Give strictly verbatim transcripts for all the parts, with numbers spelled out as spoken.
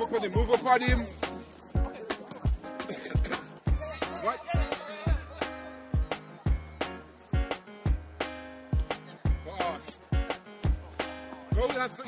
Move up on him, move up on him. What? Pass. Go, lads. Go.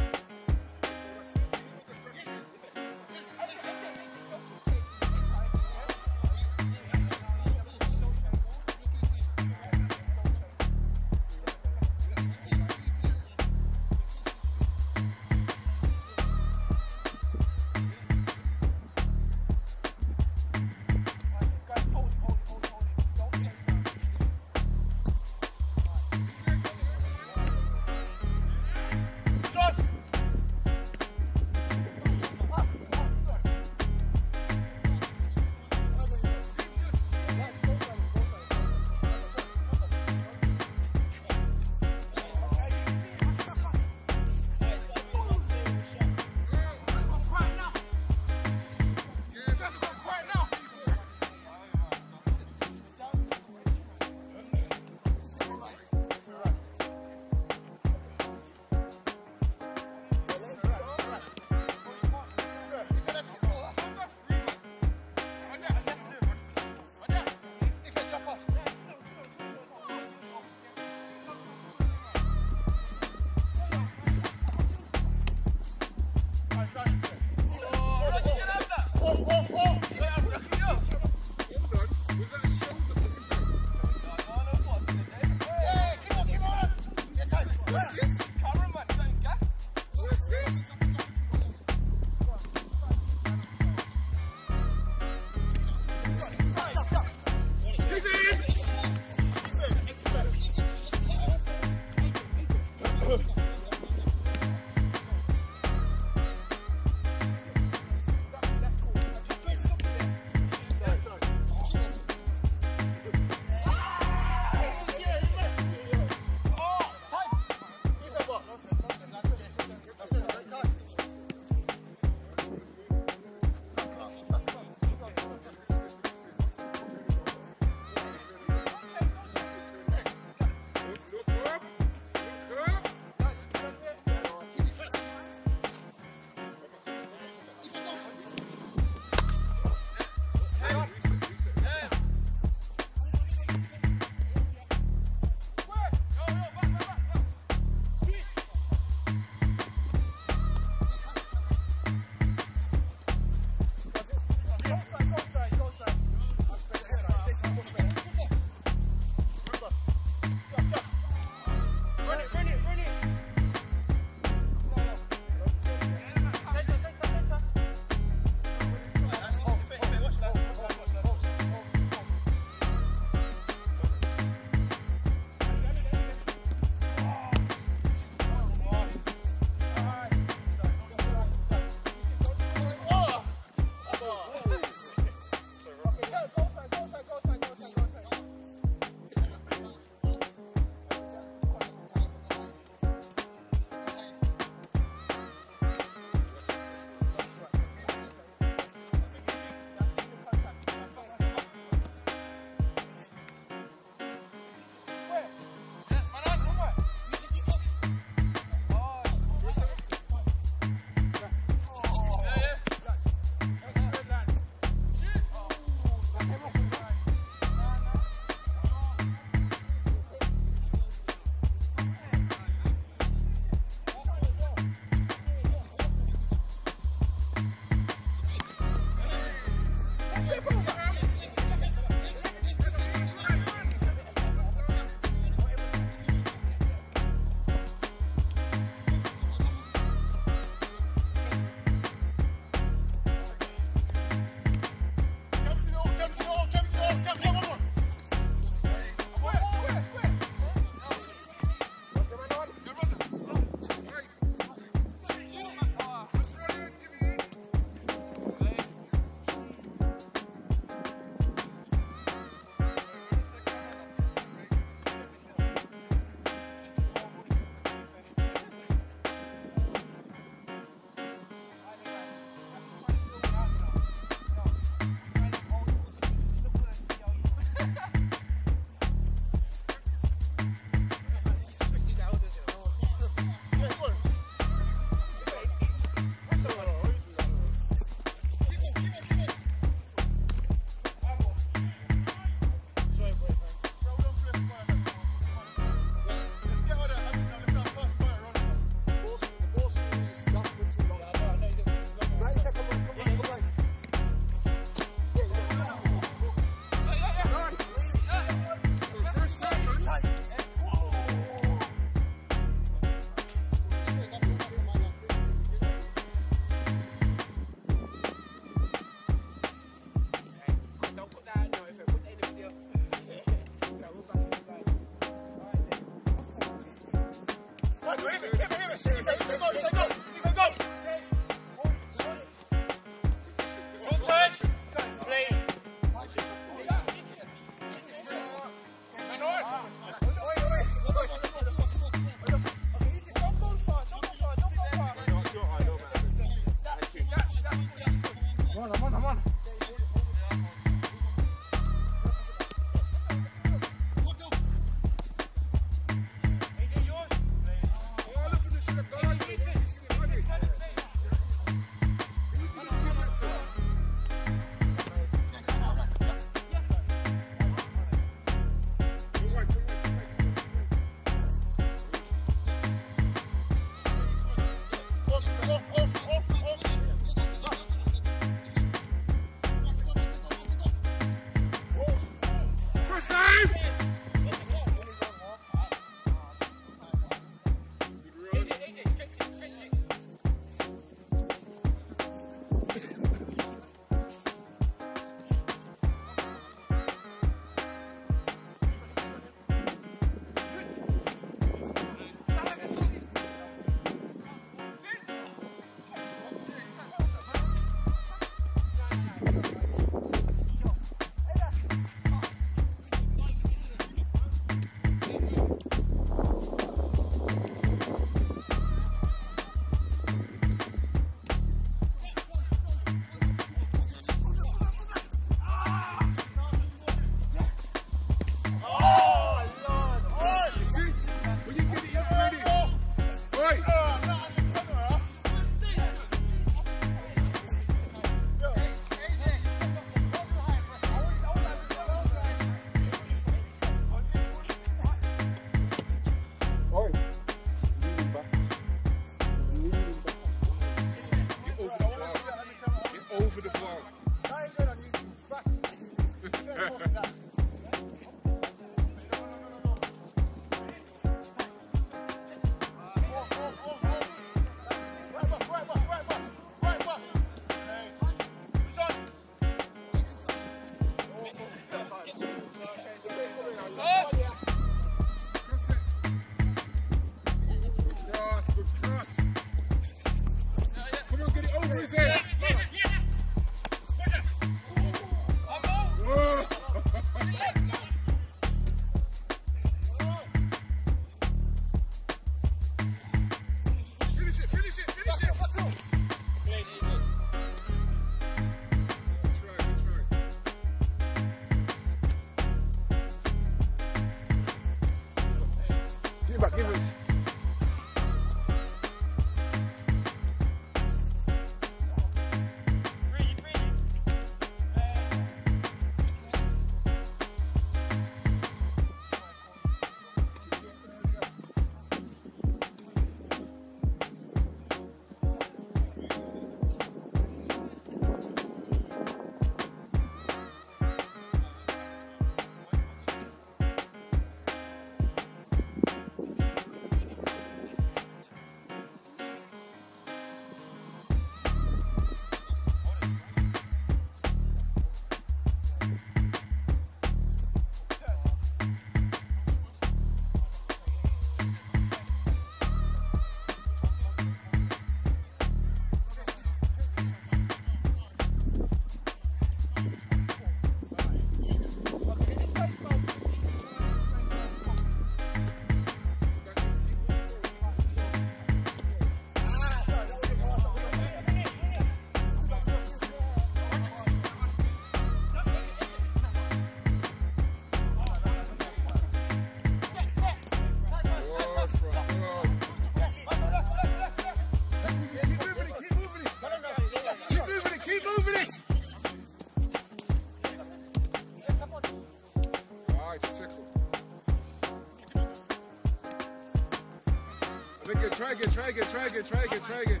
it, drag it, drag it, drag it, drag it, drag it.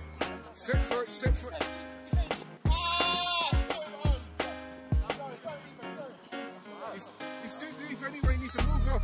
Sit for it, sit for it. He's, he's too deep anyway, he needs to move up.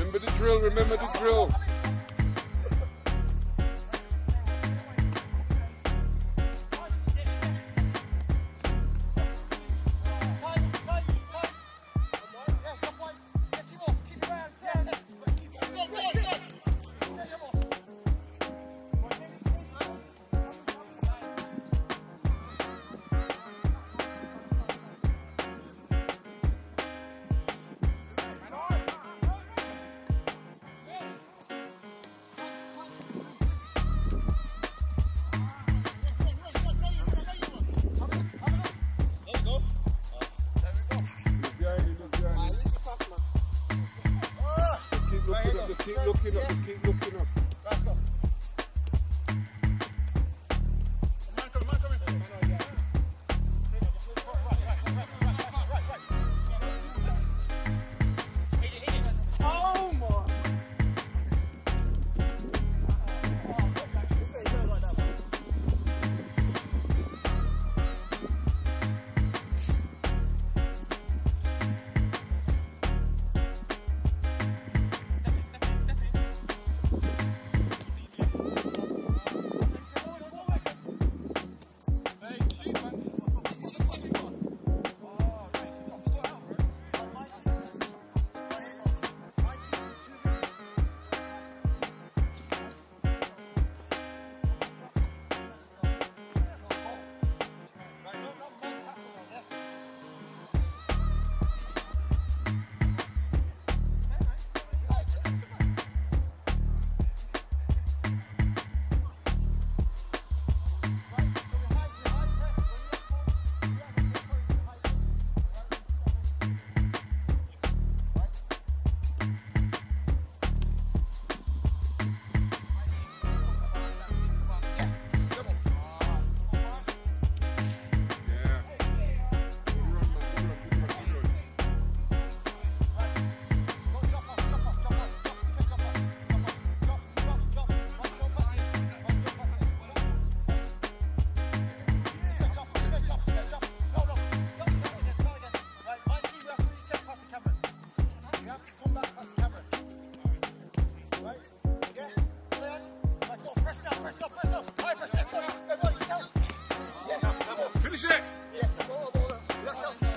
Remember the drill, remember the drill. Just keep looking up, just keep looking up. Let's go. Finish it! Yes, listen!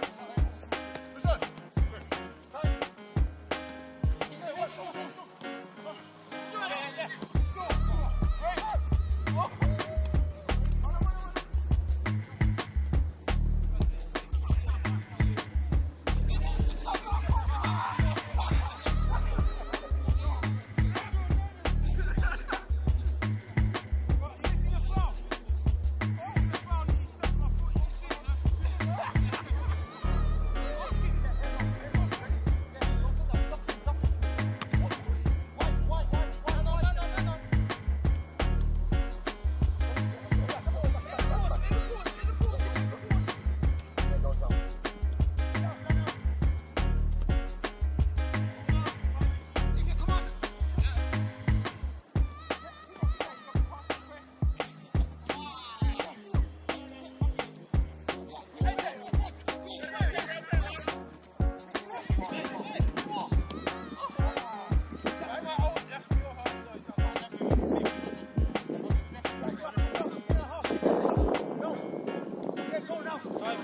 Thank you.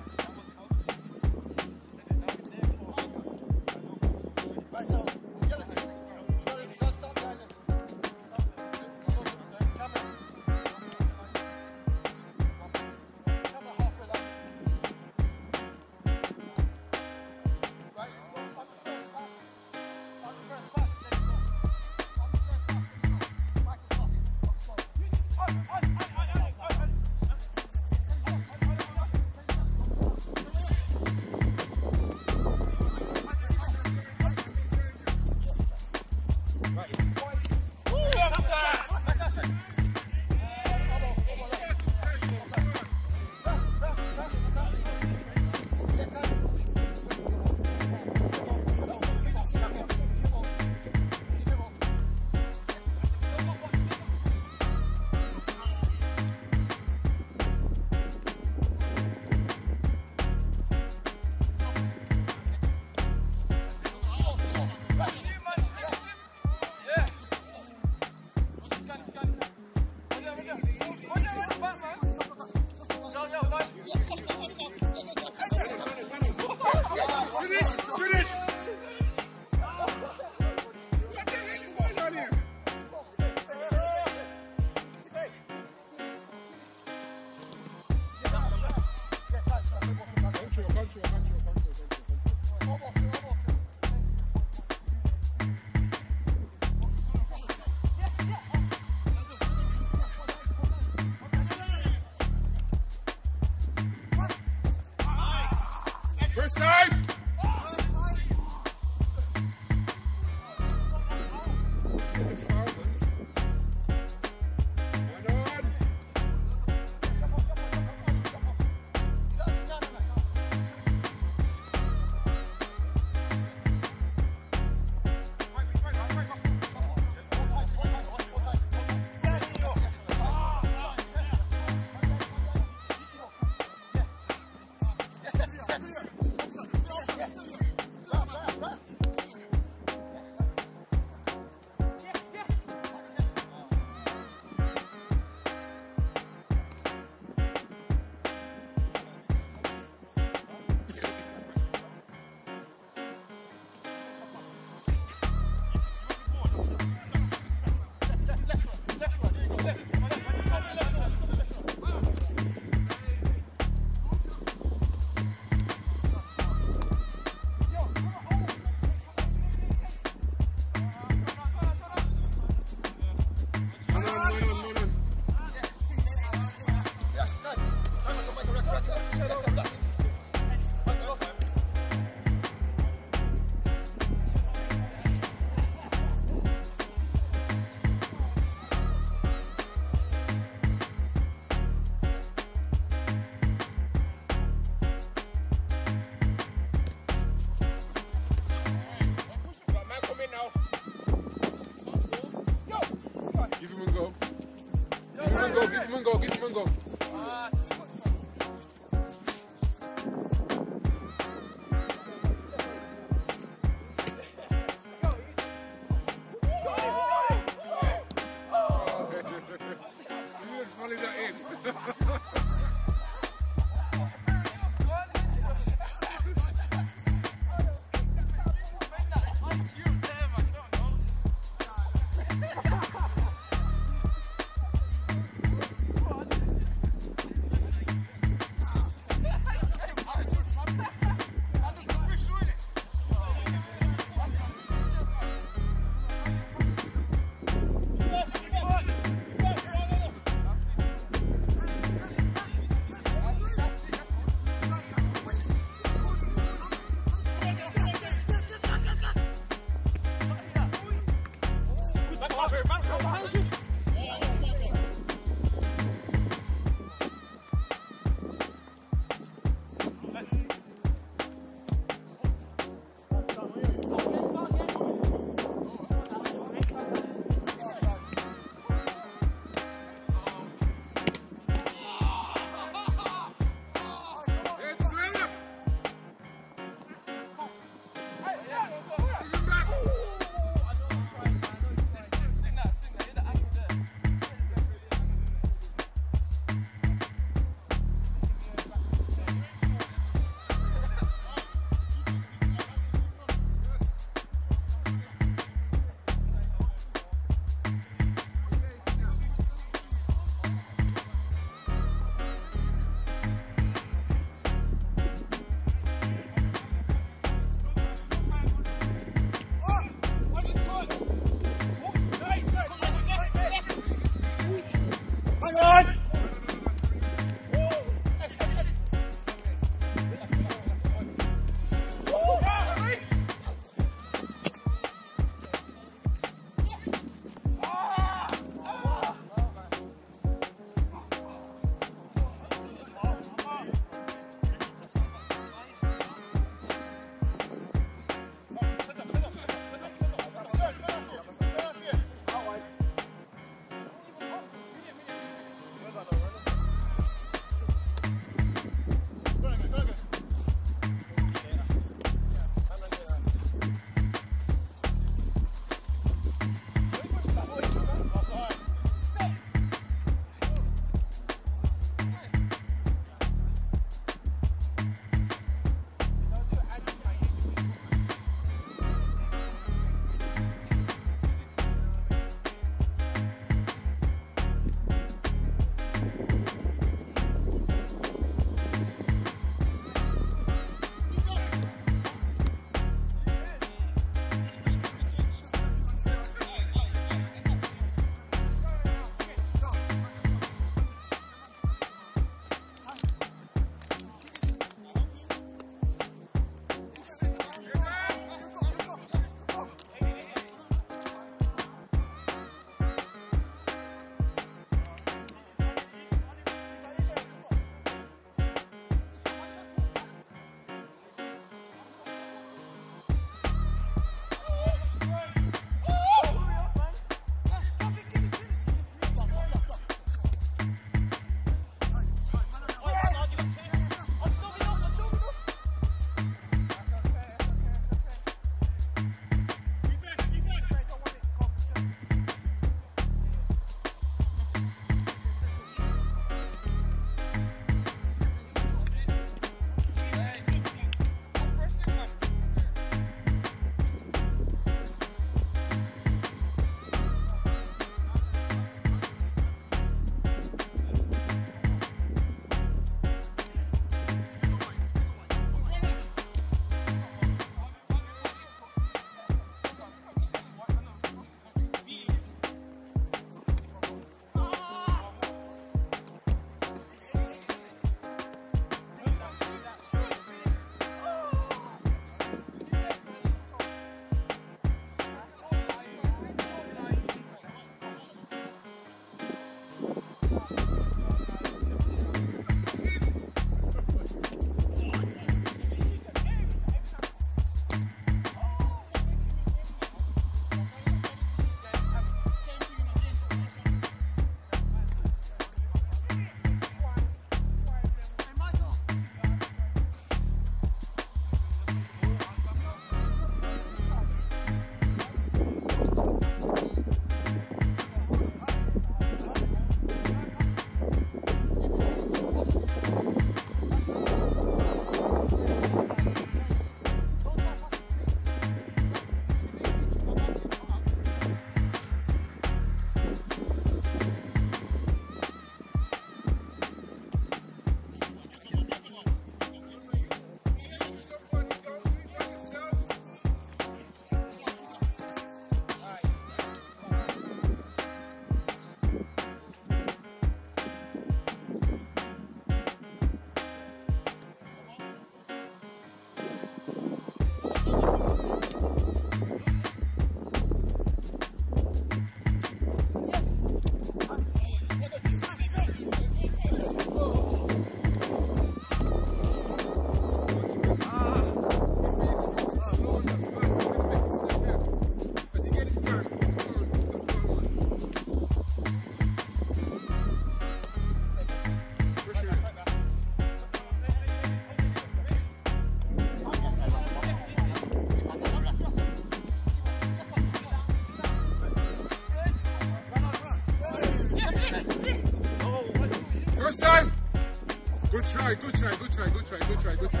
Good try, good try, good try, good try, good try, good try.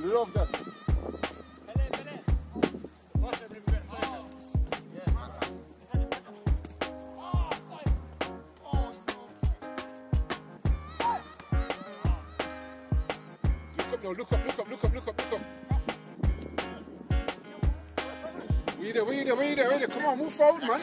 Love that. Look up now, look up, look up, look up, look up, look up. Wait there, wait there, wait there, wait there. Come on, move forward, man.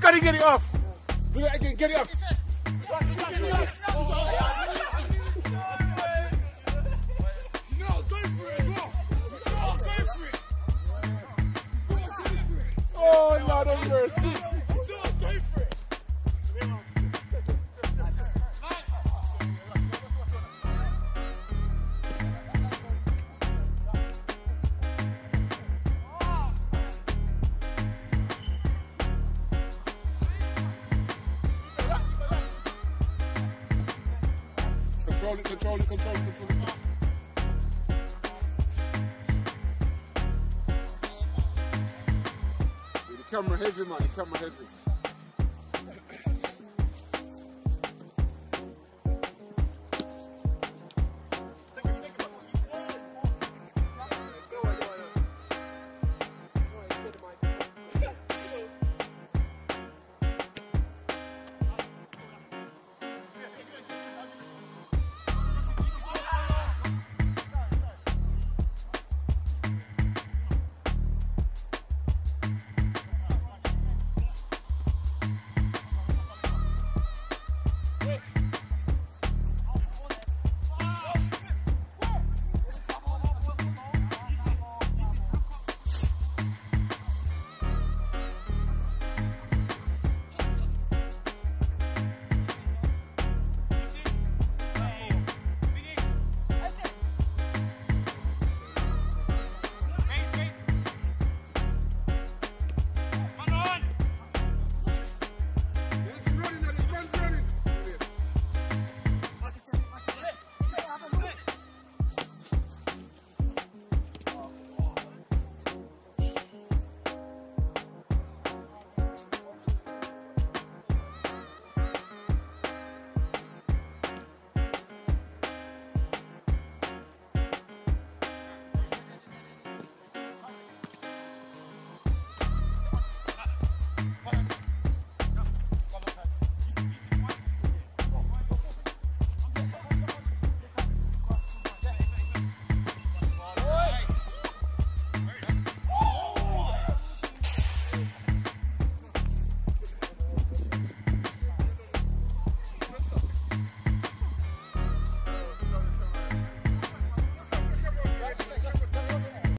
Gotta get it off! Do that again, get it off! Control it, control it, control it, control it. The camera heavy, man, the camera heavy.